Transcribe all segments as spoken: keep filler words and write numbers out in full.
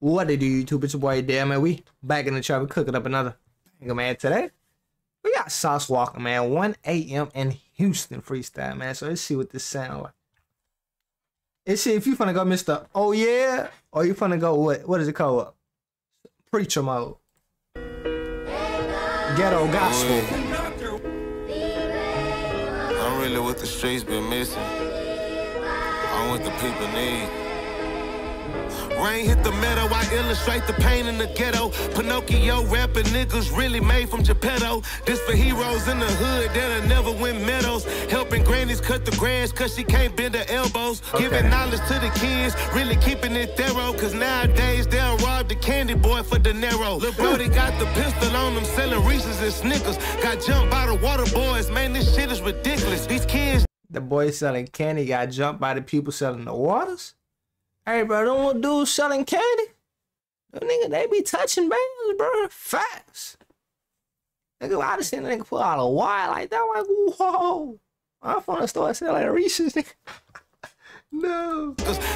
What it do, YouTube? It's your boy there, man. We back in the trap. We cooking up another nigga, man. Today, we got Sauce Walka, man. one A M in Houston freestyle, man. So let's see what this sound like. Let's see if you finna go Mister Oh Yeah, or you finna go what? What is it called? Preacher mode. Ghetto gospel. I'm really what the streets been missing. I'm what the people need. Rain hit the meadow, I illustrate the pain in the ghetto. Pinocchio rapping niggas really made from Geppetto. This for heroes in the hood that'll never win medals. Helping grannies cut the grass cause she can't bend her elbows. Okay. Giving knowledge to the kids, really keeping it thorough. Cause nowadays they'll rob the candy boy for De Niro. Lil' Brody got the pistol on them selling Reese's and Snickers. Got jumped by the water boys, man, this shit is ridiculous. These kids... The boy selling candy got jumped by the people selling the waters? Hey, bro, them little dudes selling candy, them nigga, they be touching bags, bro, fast. Nigga, I just seen a nigga pull out a wire like that. I'm like, whoa. I'm from the store selling like Reese's, nigga. No.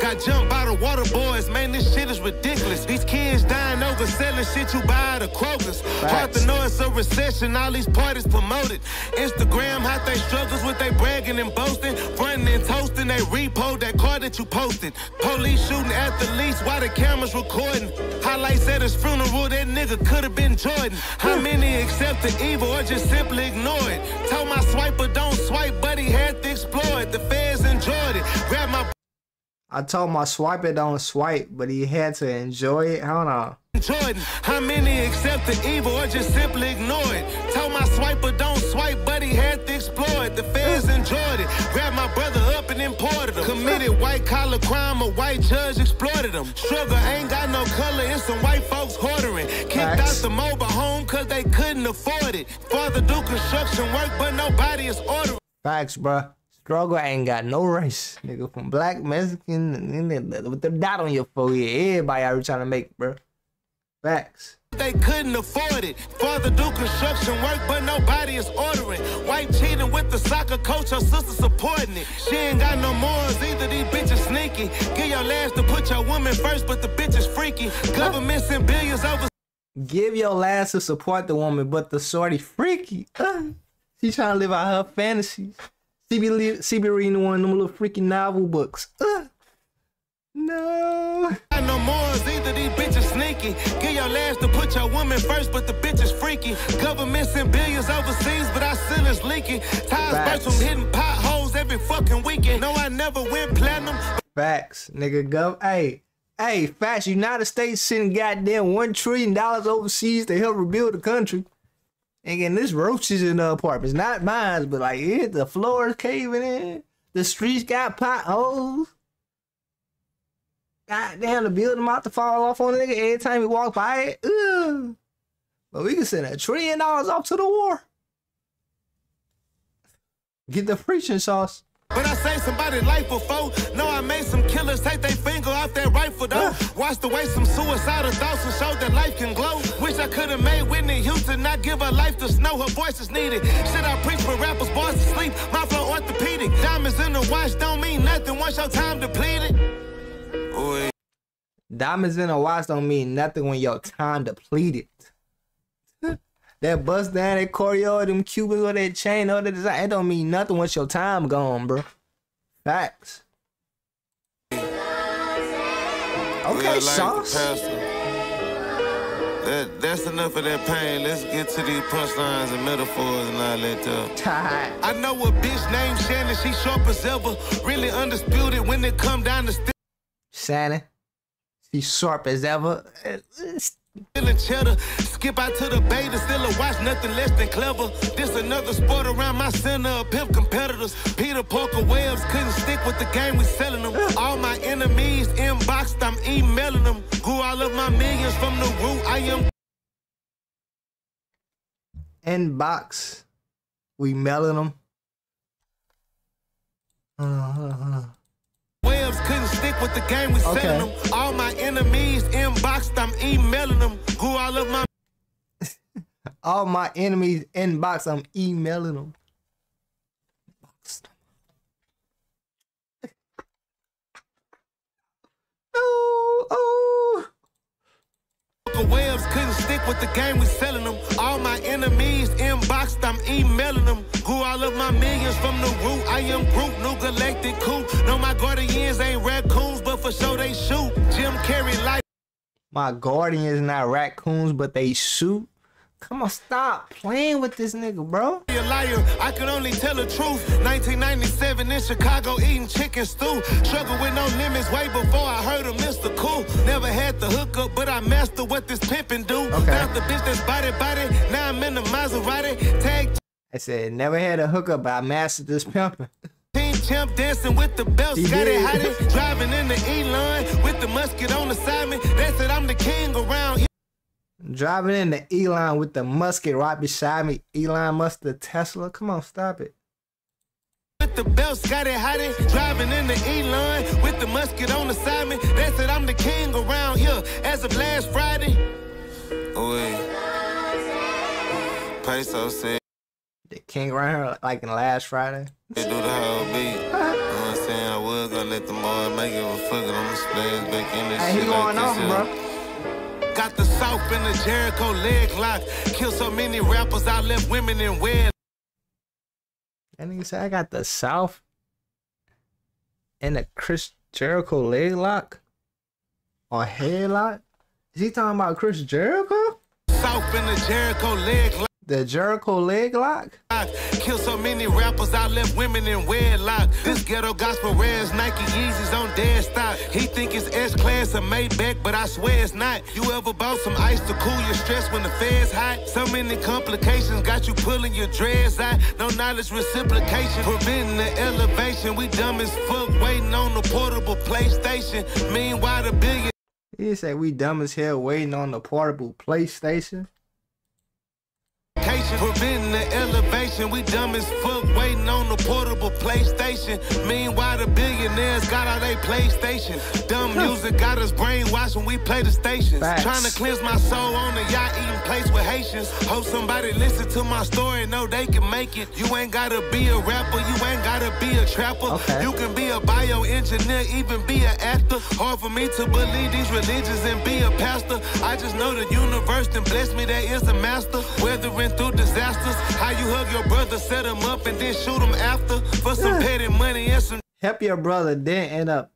Got jumped by the water boys, man, this shit is ridiculous. These kids dying over selling shit you buy at a Quokers. Hard to know it's a recession, all these parties promoted. Instagram, how they struggles with they bragging and boasting. Frontin' and toasting, they repo that car that you posted. Police shooting athletes while the camera's recording. Highlights at his funeral, that nigga could've been Jordan. How many accept the evil or just simply ignore it? Told my swiper don't swipe, but he had to explore it. The feds enjoyed it. Grab my I told my swiper don't swipe, but he had to enjoy it. Hold on. Jordan, how many accept the evil or just simply ignore it? Told my swiper don't swipe, but he had to explore it. The feds enjoyed it. Grabbed my brother up and imported him. Committed white-collar crime, a white judge exploited him. Struggle ain't got no color, it's some white folks hoarding. Kicked out the mobile home cause they couldn't afford it. Father do construction work, but nobody is ordering. Facts, bruh. Struggle ain't got no race, nigga. From black, Mexican, with the dot on your forehead, everybody out here trying to make, bro. Facts. They couldn't afford it. Father do construction work, but nobody is ordering. White cheating with the soccer coach, her sister supporting it. She ain't got no morals either, these bitches sneaky. Give your last to put your woman first, but the bitch is freaky. Government send billions over. Give your last to support the woman, but the shorty freaky. She trying to live out her fantasies. She be, she be reading one of them little freaking novel books. Ugh. No. Got no morals either, these bitches sneaky. Get your last to put your woman first, but the bitch is freaky. Government send billions overseas, but I still is leaking. Ties burst from hitting potholes every fucking weekend. No, I never went platinum. Facts, nigga. Go, hey, hey, facts. United States sending goddamn one trillion dollars overseas to help rebuild the country. Again, this roaches in the apartments, not mine, but like it, the floor is caving in, the streets got potholes. Goddamn, the building about to fall off on a nigga every time he walk by it. Ugh. But we can send a trillion dollars off to the war. Get the preaching sauce. But I say somebody life before. No, I made some killers take their finger off that rifle though. Washed away some suicidal thoughts and showed that life can glow. Wish I could have made Whitney Houston not give her life to snow. Her voice is needed. Shit I preach for rappers, boys to sleep. My flow orthopedic. Diamonds in the watch don't mean nothing once your time depleted. Oy. Diamonds in a watch don't mean nothing when your time depleted. That bust down, that choreo, them Cubans or that chain, all that design, it don't mean nothing once your time gone, bro. Facts. Okay, Sauce. That, that's enough of that pain. Let's get to these punchlines and metaphors and all that stuff. I know a bitch named Shannon, she sharp as ever. Really undisputed when it come down to st Shannon, she sharp as ever. Feeling cheddar, skip out to the bay to still a watch, nothing less than clever. This another sport around my center of pimp competitors. Peter Parker webs couldn't stick with the game we selling them. All my enemies inboxed, I'm emailing them. Grew all of my millions from the root, I am. Inbox, we mailing them. Uh-huh. Webs couldn't stick with the game we okay. selling them. All my enemies inboxed, I'm emailing them. Who all of my all my enemies inbox, I'm emailing them. Oh, oh. microwaves couldn't stick with the game we selling them. All my enemies inboxed, I'm emailing them. Grew all of my millions from the root. I am group, new galactic coupe. No, my guardians ain't raccoons, but for sure they shoot. Jim Carrey like my guardians not raccoons, but they shoot. Come on, stop playing with this nigga, bro. You're a liar, I can only tell the truth. nineteen ninety-seven in Chicago eating chicken stew. Struggle with no limits way before I heard of Mister Cool. Never had the hookup, but I mastered what this pimpin' do. Okay. Found the bitch that's body body, now I'm in the Maserati. Tag I said, never had a hookup, but I mastered this pimpin'. Team champ dancing with the belt, Scotty Hottie. Driving in the Elon with the musket on assignment. That's it, I'm the king around here. Driving into Elon with the musket right beside me. Elon must have Tesla. Come on, stop it. With the belt, Scotty Hottie. Driving into Elon with the musket on assignment. That's it, I'm the king around here. As of last Friday. Oi. Peso said. The king around here like in last Friday. They do the whole beat. You know what I'm saying? I was gonna let the boy make it, but fuck it, I'm splash back in this hey, shit. Hey, he going like off, bro. Got the South in the Jericho leg lock. Kill so many rappers, I left women in wed. That nigga said I got the South in the Chris Jericho leg lock or headlock. Is he talking about Chris Jericho? South in the Jericho leg lock. The Jericho leg lock. Kill so many rappers, I left women in wedlock. This ghetto gospel rares, Nike Yeezys on dead stock. He think it's S class or Maybach, but I swear it's not. You ever bought some ice to cool your stress when the feds hot? So many complications got you pulling your dreads out. No knowledge reciprocation, preventing the elevation. We dumb as fuck, waiting on the portable PlayStation. Meanwhile, the billion. He said we dumb as hell, waiting on the portable PlayStation. Preventing the elevation, we dumb as fuck, waiting on the portable PlayStation. Meanwhile, the billionaires got all they PlayStation. Dumb music got us brainwashed when we play the stations. Facts. Trying to cleanse my soul on the yacht, eating place with Haitians. Hope somebody listen to my story, know they can make it. You ain't gotta be a rapper, you ain't gotta be a trapper. Okay. You can be a bioengineer, even be an actor. Hard for me to believe these religions and be a pastor. I just know the universe and bless me, there is a master. Weathering through disasters, how you hug your brother, set him up and then shoot him after for some yeah. petty money and some. Help your brother then end up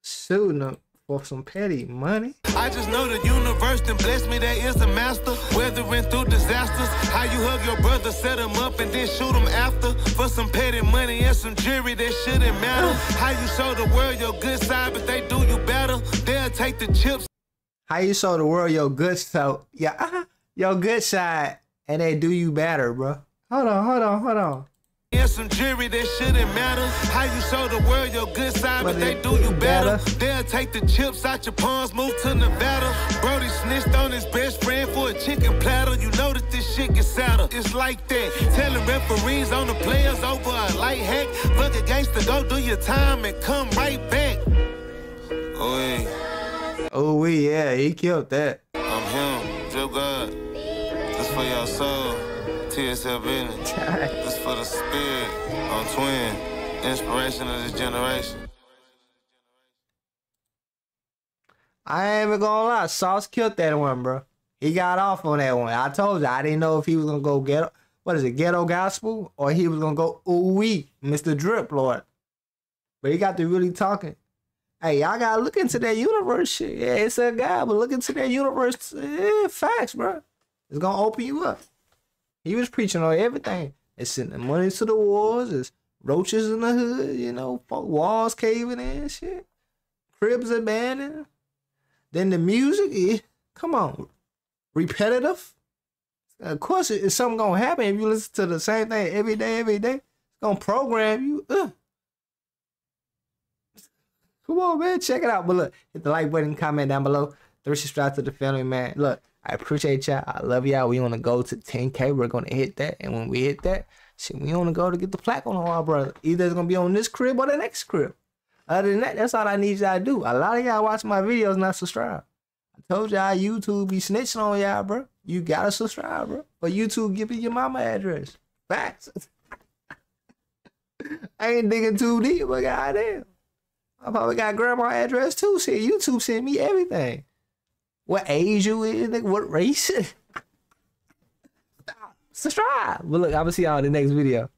shooting him for some petty money. I just know the universe then bless me, there is a master. Weathering through disasters, how you hug your brother, set him up and then shoot him after for some petty money and some jewelry that shouldn't matter. How you show the world your good side, but they do you better, they'll take the chips. How you show the world your good so yeah your good side and they do you better, bro. Hold on, hold on, hold on. Yeah, some jury that shouldn't matter. How you show the world your good side, but, but they, they do you better. better. They'll take the chips out your palms, move to Nevada. Brody snitched on his best friend for a chicken platter. You know that this shit gets sadder. It's like that. Telling referees on the players over a light hack. Fuck a gangster, go do your time and come right back. Oh, hey. Oh, we, yeah, he killed that. I'm him, Joe God. For your soul, T S F in it. It's for the spirit on twin, inspiration of this generation. I ain't even gonna lie, Sauce killed that one, bro. He got off on that one. I told you, I didn't know if he was gonna go ghetto, what is it, ghetto gospel, or he was gonna go ooh-wee, Mister Drip Lord. But he got to really talking. Hey, y'all gotta look into that universe shit. Yeah, it's a guy, but look into that universe. Yeah, facts, bro. It's gonna open you up. He was preaching on everything. It's sending money to the wars. It's roaches in the hood. You know, walls caving in, shit. Cribs abandoned. Then the music. It, come on, repetitive. Of course, it, it's something gonna happen if you listen to the same thing every day, every day. It's gonna program you. Ugh. Come on, man, check it out. But look, hit the like button, comment down below. Three subscribe to the family, man. Look. I appreciate y'all. I love y'all. We want to go to ten K. We're going to hit that. And when we hit that, shit, we want to go to get the plaque on the wall, brother. Either it's going to be on this crib or the next crib. Other than that, that's all I need y'all to do. A lot of y'all watch my videos and not subscribe. I told y'all YouTube be snitching on y'all, bro. You got to subscribe, bro. But YouTube, give me your mama address. Facts. I ain't digging too deep, but goddamn. I probably got grandma address too. Shit, YouTube sent me everything. what age you is, like what race. Subscribe. But look, I'm gonna see y'all in the next video.